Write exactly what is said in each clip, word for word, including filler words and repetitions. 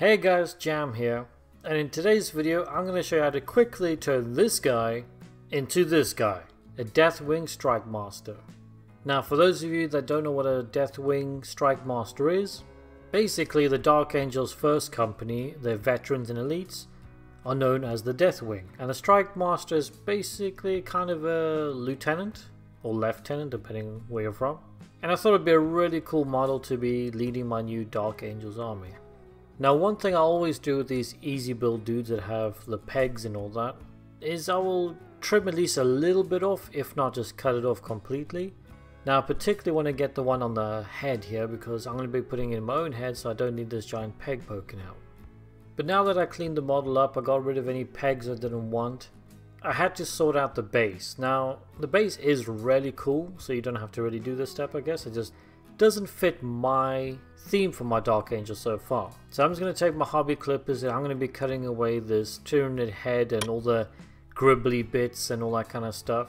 Hey guys, Jam here, and in today's video I'm going to show you how to quickly turn this guy into this guy, a Deathwing Strike Master. Now for those of you that don't know what a Deathwing Strike Master is, basically the Dark Angels' first company, their veterans and elites, are known as the Deathwing, and the Strike Master is basically kind of a lieutenant, or lieutenant depending on where you're from, and I thought it'd be a really cool model to be leading my new Dark Angels army. Now one thing I always do with these easy build dudes that have the pegs and all that is I will trim at least a little bit off, if not just cut it off completely. Now I particularly want to get the one on the head here because I'm going to be putting in my own head, so I don't need this giant peg poking out. But now that I cleaned the model up, I got rid of any pegs I didn't want. I had to sort out the base. Now the base is really cool, so you don't have to really do this step, I guess. It just doesn't fit my theme for my Dark Angel so far. So I'm just going to take my hobby clippers and I'm going to be cutting away this Tyranid head and all the gribbly bits and all that kind of stuff.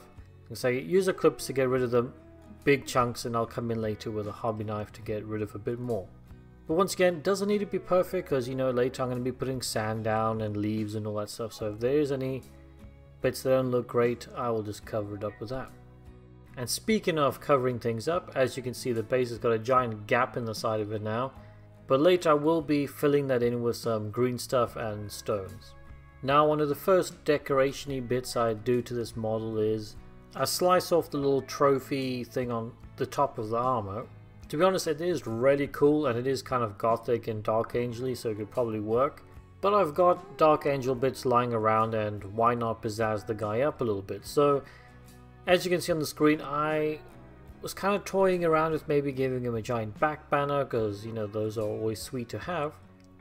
So I use the clips to get rid of the big chunks, and I'll come in later with a hobby knife to get rid of a bit more. But once again, it doesn't need to be perfect because, you know, later I'm going to be putting sand down and leaves and all that stuff. So if there's any bits that don't look great, I will just cover it up with that. And speaking of covering things up, as you can see the base has got a giant gap in the side of it now, but later I will be filling that in with some green stuff and stones. Now one of the first decoration-y bits I do to this model is I slice off the little trophy thing on the top of the armor. To be honest, it is really cool and it is kind of gothic and Dark Angel-y, so it could probably work. But I've got Dark Angel bits lying around, and why not pizzazz the guy up a little bit? So as you can see on the screen, I was kind of toying around with maybe giving him a giant back banner because, you know, those are always sweet to have.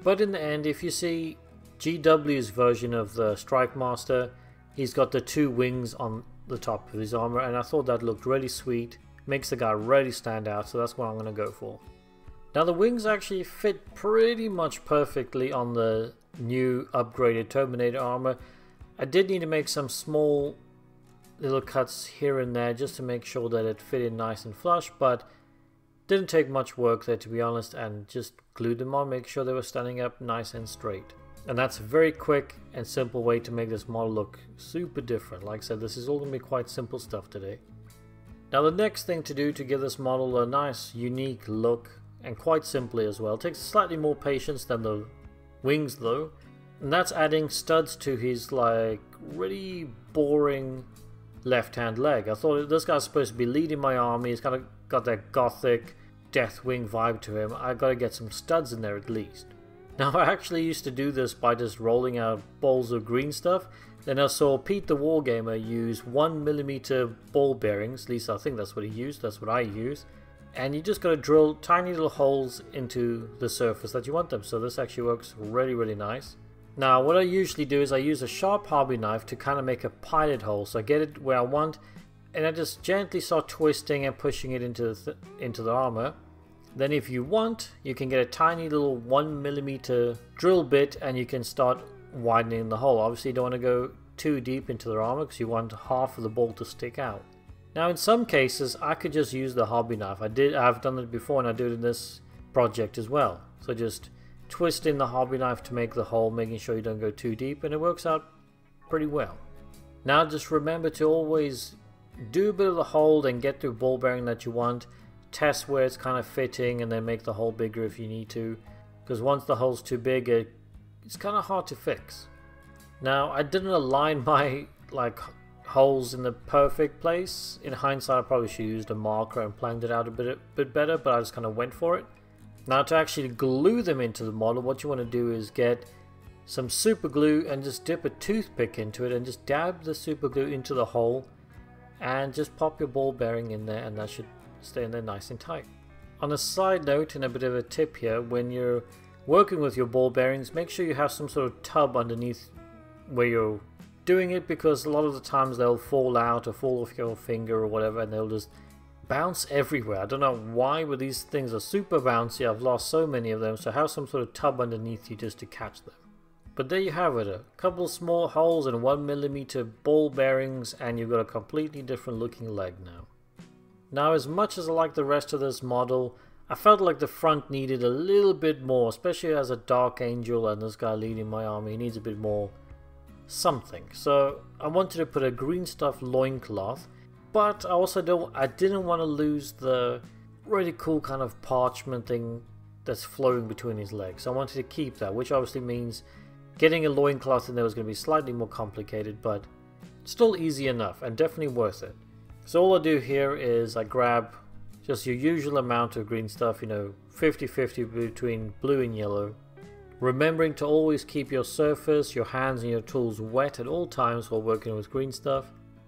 But in the end, if you see G W's version of the Strike Master, he's got the two wings on the top of his armor, and I thought that looked really sweet. Makes the guy really stand out, so that's what I'm going to go for. Now the wings actually fit pretty much perfectly on the new upgraded Terminator armor. I did need to make some small little cuts here and there just to make sure that it fit in nice and flush, but didn't take much work there, to be honest, and just glued them on, make sure they were standing up nice and straight. And that's a very quick and simple way to make this model look super different. Like I said, this is all going to be quite simple stuff today. Now the next thing to do to give this model a nice unique look, and quite simply as well, takes slightly more patience than the wings though, and that's adding studs to his like really boring left hand leg. I thought this guy's supposed to be leading my army, he's kind of got that gothic Deathwing vibe to him, I gotta get some studs in there at least. Now I actually used to do this by just rolling out balls of green stuff, then I saw Pete the Wargamer use one millimeter ball bearings, at least I think that's what he used, that's what I use, and you just gotta drill tiny little holes into the surface that you want them, so this actually works really really nice. Now what I usually do is I use a sharp hobby knife to kind of make a pilot hole, so I get it where I want and I just gently start twisting and pushing it into the, th into the armor. Then if you want, you can get a tiny little one millimeter drill bit and you can start widening the hole. Obviously you don't want to go too deep into the armor because you want half of the ball to stick out. Now in some cases I could just use the hobby knife. I did, I've done it before and I do it in this project as well. So just twisting the hobby knife to make the hole, making sure you don't go too deep, and it works out pretty well. Now just remember to always do a bit of the hold and get the ball bearing that you want, test where it's kind of fitting, and then make the hole bigger if you need to, because once the hole's too big it, it's kind of hard to fix. Now I didn't align my like holes in the perfect place. In hindsight I probably should have used a marker and planned it out a bit, a bit better, but I just kind of went for it. Now to actually glue them into the model, what you want to do is get some super glue and just dip a toothpick into it and just dab the super glue into the hole and just pop your ball bearing in there, and that should stay in there nice and tight. On a side note, and a bit of a tip here, when you're working with your ball bearings, make sure you have some sort of tub underneath where you're doing it, because a lot of the times they'll fall out or fall off your finger or whatever and they'll just bounce everywhere. I don't know why, but these things are super bouncy. I've lost so many of them, so have some sort of tub underneath you just to catch them. But there you have it, a couple small holes and one millimeter ball bearings, and you've got a completely different looking leg now. Now as much as I like the rest of this model, I felt like the front needed a little bit more, especially as a Dark Angel and this guy leading my army, he needs a bit more something. So I wanted to put a Green Stuff loincloth, but I also don't, I didn't want to lose the really cool kind of parchment thing that's flowing between his legs. I wanted to keep that, which obviously means getting a loincloth in there was going to be slightly more complicated, but still easy enough and definitely worth it. So all I do here is I grab just your usual amount of green stuff, you know, fifty fifty between blue and yellow. Remembering to always keep your surface, your hands and your tools wet at all times while working with green stuff.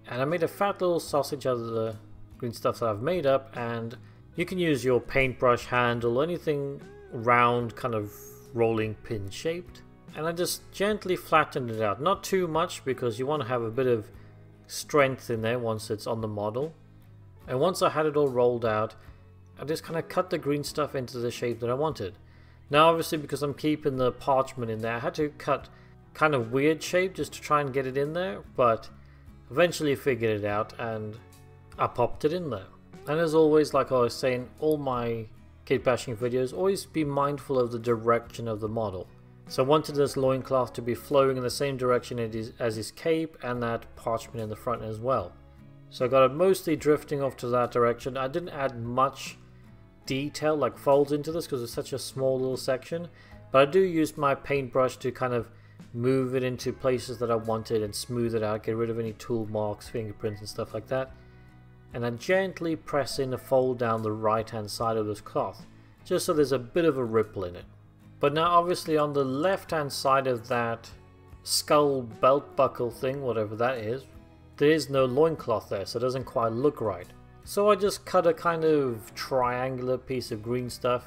And I made a fat little sausage out of the green stuff that I've made up, and you can use your paintbrush handle, anything round, kind of rolling pin shaped. And I just gently flattened it out, not too much because you want to have a bit of strength in there once it's on the model. And once I had it all rolled out, I just kind of cut the green stuff into the shape that I wanted. Now obviously because I'm keeping the parchment in there, I had to cut kind of weird shape just to try and get it in there, but eventually figured it out and I popped it in there. And as always, like I was saying, all my kit bashing videos, always be mindful of the direction of the model. So I wanted this loincloth to be flowing in the same direction as his cape and that parchment in the front as well. So I got it mostly drifting off to that direction. I didn't add much detail, like folds into this, because it's such a small little section. But I do use my paintbrush to kind of move it into places that I wanted and smooth it out, get rid of any tool marks, fingerprints and stuff like that. And I gently press in a fold down the right hand side of this cloth, just so there's a bit of a ripple in it. But now obviously on the left hand side of that skull belt buckle thing, whatever that is, there is no loincloth there, so it doesn't quite look right. So I just cut a kind of triangular piece of green stuff.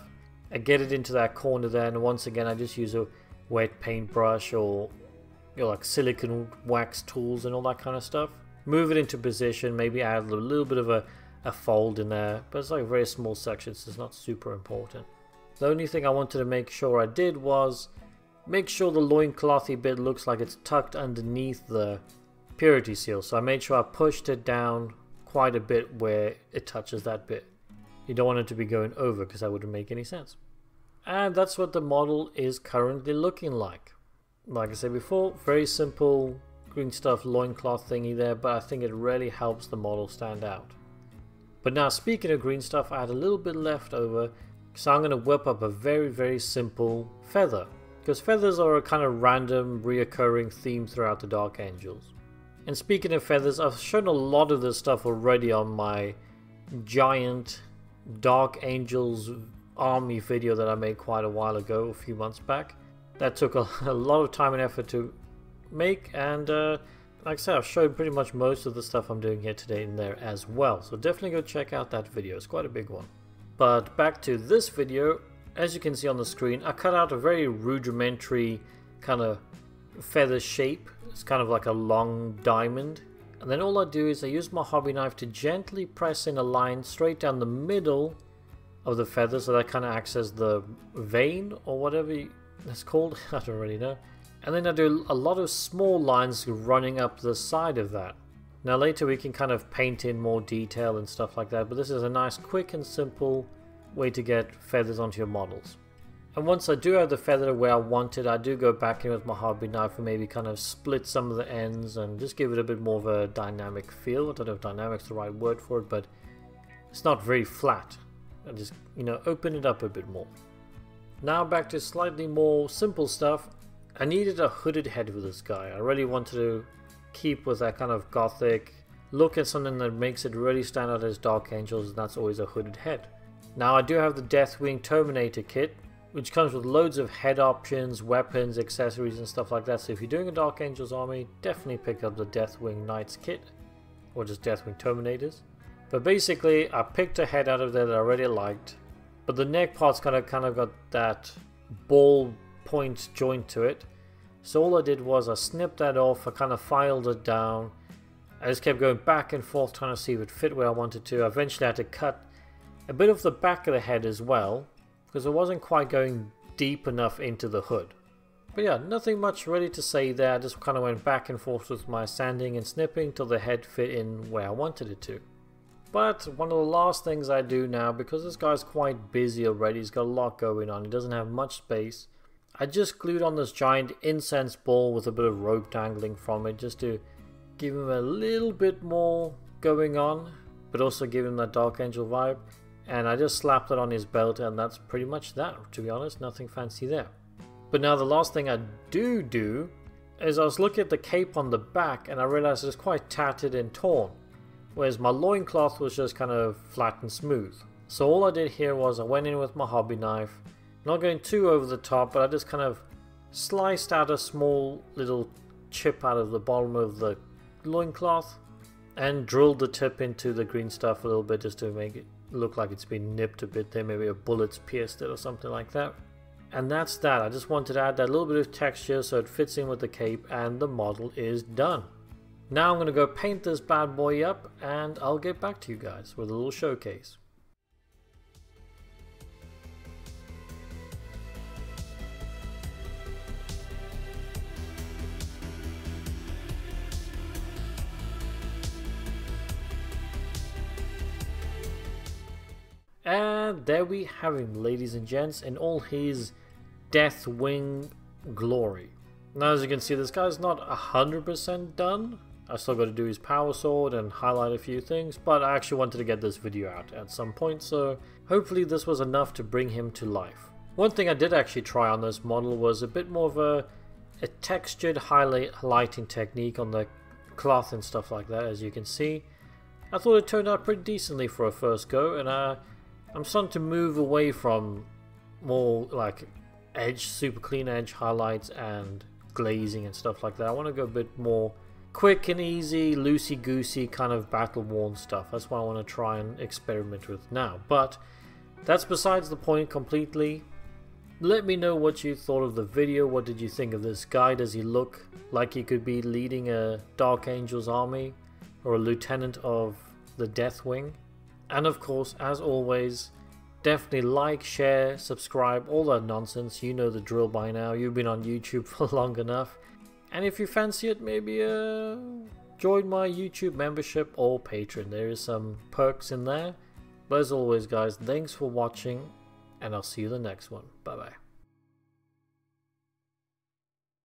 I get it into that corner there, and once again I just use a wet paintbrush or, you know, like silicone wax tools and all that kind of stuff. Move it into position, maybe add a little bit of a, a fold in there, but it's like a very small section, so it's not super important. The only thing I wanted to make sure I did was make sure the loinclothy bit looks like it's tucked underneath the purity seal, so I made sure I pushed it down quite a bit where it touches that bit. You don't want it to be going over because that wouldn't make any sense. And that's what the model is currently looking like. Like I said before, very simple green stuff loincloth thingy there, but I think it really helps the model stand out. But now, speaking of green stuff, I had a little bit left over, so I'm going to whip up a very very simple feather, because feathers are a kind of random reoccurring theme throughout the Dark Angels. And speaking of feathers, I've shown a lot of this stuff already on my giant Dark Angels army video that I made quite a while ago, a few months back. That took a, a lot of time and effort to make, and uh, like I said, I've shown pretty much most of the stuff I'm doing here today in there as well. So definitely go check out that video, it's quite a big one. But back to this video, as you can see on the screen, I cut out a very rudimentary kind of feather shape. It's kind of like a long diamond, and then all I do is I use my hobby knife to gently press in a line straight down the middle of the feather, so that kind of acts as the vein or whatever it's called. I don't really know. And then I do a lot of small lines running up the side of that. Now later we can kind of paint in more detail and stuff like that, but this is a nice quick and simple way to get feathers onto your models. And once I do have the feather where I want it, I do go back in with my hobby knife and maybe kind of split some of the ends and just give it a bit more of a dynamic feel. I don't know if dynamic's the right word for it, but it's not very flat. I just, you know, open it up a bit more. Now back to slightly more simple stuff. I needed a hooded head for this guy. I really wanted to keep with that kind of gothic look at something that makes it really stand out as Dark Angels, and that's always a hooded head. Now I do have the Deathwing Terminator kit, which comes with loads of head options, weapons, accessories and stuff like that. So if you're doing a Dark Angels army, definitely pick up the Deathwing Knights kit, or just Deathwing Terminators. But basically I picked a head out of there that I really liked, but the neck part's kind of, kind of got that ball point joint to it. So all I did was I snipped that off, I kind of filed it down. I just kept going back and forth trying to see if it fit where I wanted to. I eventually had to cut a bit of the back of the head as well, because it wasn't quite going deep enough into the hood. But yeah, nothing much really to say there. I just kind of went back and forth with my sanding and snipping till the head fit in where I wanted it to. But one of the last things I do now, because this guy's quite busy already, he's got a lot going on, he doesn't have much space, I just glued on this giant incense ball with a bit of rope dangling from it, just to give him a little bit more going on, but also give him that Dark Angel vibe. And I just slapped it on his belt, and that's pretty much that, to be honest, nothing fancy there. But now the last thing I do do is I was looking at the cape on the back, and I realized it's quite tattered and torn, whereas my loincloth was just kind of flat and smooth. So all I did here was I went in with my hobby knife, not going too over the top, but I just kind of sliced out a small little chip out of the bottom of the loincloth and drilled the tip into the green stuff a little bit, just to make it look like it's been nipped a bit there, maybe a bullet's pierced it or something like that. And that's that. I just wanted to add that little bit of texture so it fits in with the cape, and the model is done. Now I'm going to go paint this bad boy up, and I'll get back to you guys with a little showcase. And there we have him, ladies and gents, in all his Deathwing glory. Now, as you can see, this guy's not one hundred percent done. I still got to do his power sword and highlight a few things, but I actually wanted to get this video out at some point, so hopefully this was enough to bring him to life. One thing I did actually try on this model was a bit more of a, a textured highlighting technique on the cloth and stuff like that, as you can see. I thought it turned out pretty decently for a first go, and I... I'm starting to move away from more like edge, super clean edge highlights and glazing and stuff like that. I want to go a bit more quick and easy, loosey-goosey kind of battle-worn stuff. That's what I want to try and experiment with now. But that's besides the point completely. Let me know what you thought of the video. What did you think of this guy? Does he look like he could be leading a Dark Angels army or a lieutenant of the Deathwing? And of course, as always, definitely like, share, subscribe, all that nonsense. You know the drill by now. You've been on YouTube for long enough. And if you fancy it, maybe uh, join my YouTube membership or Patreon. There is some perks in there. But as always, guys, thanks for watching, and I'll see you in the next one. Bye-bye.